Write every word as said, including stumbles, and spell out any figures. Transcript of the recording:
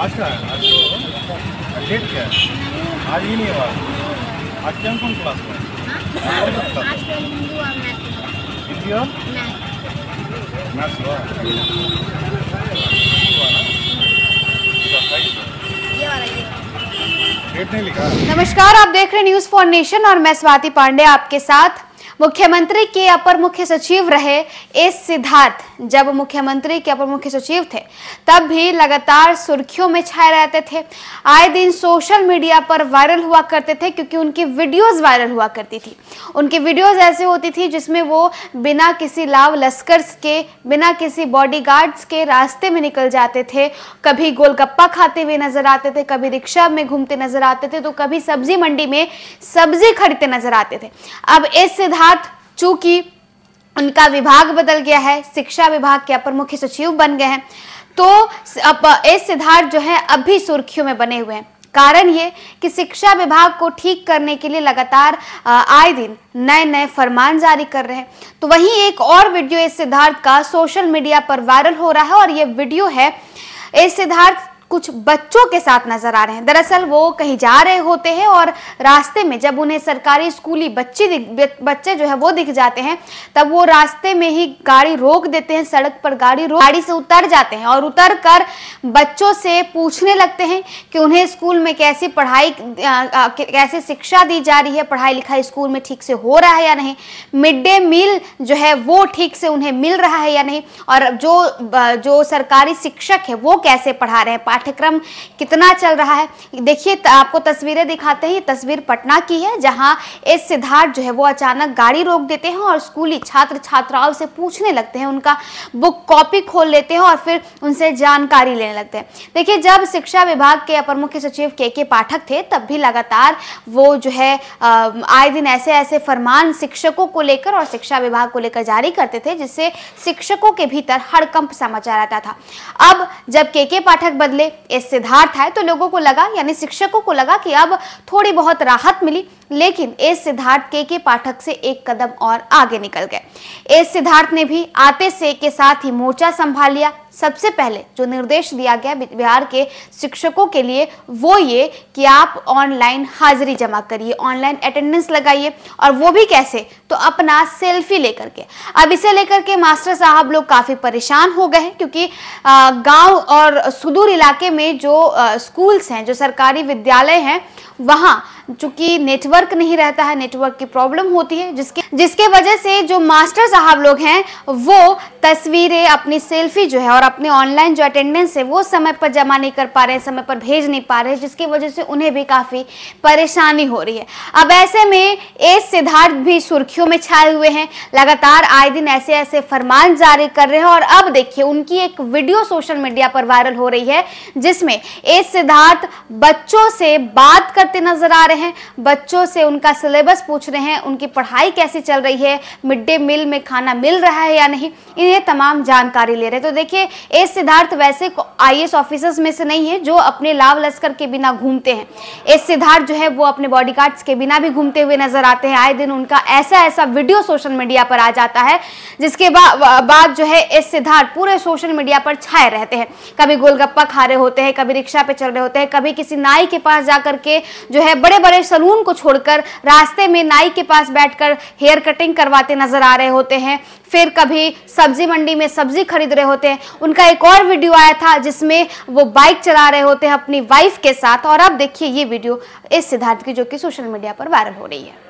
आज का है, आज तो डेट क्या है, आज ही नहीं हुआ। आज क्या कौन क्लास में हिंदी और मैथ्स हुआ डेट नहीं लिखा। नमस्कार, आप देख रहे हैं न्यूज़ फॉर नेशन और मैं स्वाति पांडे आपके साथ। मुख्यमंत्री के अपर मुख्य सचिव रहे एस सिद्धार्थ जब मुख्यमंत्री के अपर मुख्य सचिव थे तब भी लगातार सुर्खियों में छाए रहते थे। आए दिन सोशल मीडिया पर वायरल हुआ करते थे क्योंकि उनकी वीडियोस वायरल हुआ करती थी। उनकी वीडियोस ऐसे होती थी जिसमें वो बिना किसी लाव लश्कर्स के, बिना किसी बॉडीगार्ड्स के रास्ते में निकल जाते थे। कभी गोलगप्पा खाते हुए नजर आते थे, कभी रिक्शा में घूमते नजर आते थे, तो कभी सब्जी मंडी में सब्जी खरीदते नजर आते थे। अब एस सिद्धार्थ चूंकि उनका विभाग बदल गया है, शिक्षा विभाग के अपर मुख्य सचिव बन गए हैं, तो एस सिद्धार्थ जो है अब भी सुर्खियों में बने हुए हैं। कारण ये कि शिक्षा विभाग को ठीक करने के लिए लगातार आए दिन नए नए फरमान जारी कर रहे हैं। तो वहीं एक और वीडियो एस सिद्धार्थ का सोशल मीडिया पर वायरल हो रहा है और यह वीडियो है एस सिद्धार्थ कुछ बच्चों के साथ नजर आ रहे हैं। दरअसल वो कहीं जा रहे होते हैं और रास्ते में जब उन्हें सरकारी स्कूली बच्चे बच्चे जो है वो दिख जाते हैं तब वो रास्ते में ही गाड़ी रोक देते हैं, सड़क पर गाड़ी रोक गाड़ी से उतर जाते हैं और उतर कर बच्चों से पूछने लगते हैं कि उन्हें स्कूल में कैसी पढ़ाई कैसे शिक्षा दी जा रही है, पढ़ाई लिखाई स्कूल में ठीक से हो रहा है या नहीं, मिड डे मील जो है वो ठीक से उन्हें मिल रहा है या नहीं, और जो जो सरकारी शिक्षक है वो कैसे पढ़ा रहे हैं, पाठ्यक्रम कितना चल रहा है। देखिए आपको तस्वीरें दिखाते हैं। तस्वीर पटना की है जहां एस सिद्धार्थ जो है वो अचानक गाड़ी रोक देते हैं और स्कूली छात्र छात्राओं से पूछने लगते हैं, उनका बुक कॉपी खोल लेते हैं और फिर उनसे जानकारी लेने लगते हैं। देखिए जब शिक्षा विभाग के अपर मुख्य सचिव के के पाठक थे तब भी लगातार वो जो है आए दिन ऐसे ऐसे फरमान शिक्षकों को लेकर और शिक्षा विभाग को लेकर जारी करते थे जिससे शिक्षकों के भीतर हड़कंप सा मचा रहता था। अब जब के के पाठक बदले एस सिद्धार्थ है तो लोगों को लगा, यानी शिक्षकों को लगा कि अब थोड़ी बहुत राहत मिली, लेकिन एस सिद्धार्थ के के पाठक से एक कदम और आगे निकल गए। एस सिद्धार्थ ने भी आते से के साथ ही मोर्चा संभाल लिया। सबसे पहले जो निर्देश दिया गया बिहार के शिक्षकों के लिए वो ये कि आप ऑनलाइन हाजिरी जमा करिए, ऑनलाइन अटेंडेंस लगाइए, और वो भी कैसे, तो अपना सेल्फी लेकर के। अब इसे लेकर के मास्टर साहब लोग काफ़ी परेशान हो गए हैं क्योंकि गांव और सुदूर इलाके में जो स्कूल्स हैं, जो सरकारी विद्यालय हैं, वहाँ चूंकि नेटवर्क नहीं रहता है, नेटवर्क की प्रॉब्लम होती है, जिसके जिसके वजह से जो मास्टर साहब लोग हैं वो तस्वीरें, अपनी सेल्फी जो है और अपने ऑनलाइन जो अटेंडेंस है वो समय पर जमा नहीं कर पा रहे हैं, समय पर भेज नहीं पा रहे हैं, जिसकी वजह से उन्हें भी काफ़ी परेशानी हो रही है। अब ऐसे में एस सिद्धार्थ भी सुर्खियों में छाए हुए हैं, लगातार आए दिन ऐसे ऐसे फरमान जारी कर रहे हैं। और अब देखिए उनकी एक वीडियो सोशल मीडिया पर वायरल हो रही है जिसमें एस सिद्धार्थ बच्चों से बात करते नजर आ रहे हैं, बच्चों से उनका सिलेबस पूछ रहे हैं, उनकी पढ़ाई कैसे चल रही है, मिड डे मील में खाना मिल रहा है या नहीं, इन्हें तमाम जानकारी ले रहे हैं। तो देखिए एस सिद्धार्थ वैसे आईएएस ऑफिसर्स में से नहीं है जो अपने लाव लश्कर के बिना घूमते हैं। एस सिद्धार्थ जो है वो अपने बॉडीगार्ड्स के बिना भी घूमते हुए नजर आते हैं। आए दिन उनका ऐसा ऐसा वीडियो सोशल मीडिया पर आ जाता है जिसके बाद जो है एस सिद्धार्थ पूरे सोशल मीडिया पर छाए रहते हैं। कभी गोलगप्पा खा रहे होते हैं, कभी रिक्शा पे चल रहे होते हैं, कभी किसी नाई के पास जाकर के जो है बड़े बड़े सलून को छोड़कर रास्ते में नाई के पास बैठकर हेयर कटिंग करवाते नजर आ रहे होते हैं, फिर कभी सब्जी मंडी में सब्जी खरीद रहे होते हैं। उनका एक और वीडियो आया था जिसमें वो बाइक चला रहे होते हैं अपनी वाइफ के साथ। और अब देखिए ये वीडियो एस सिद्धार्थ की जो कि सोशल मीडिया पर वायरल हो रही है।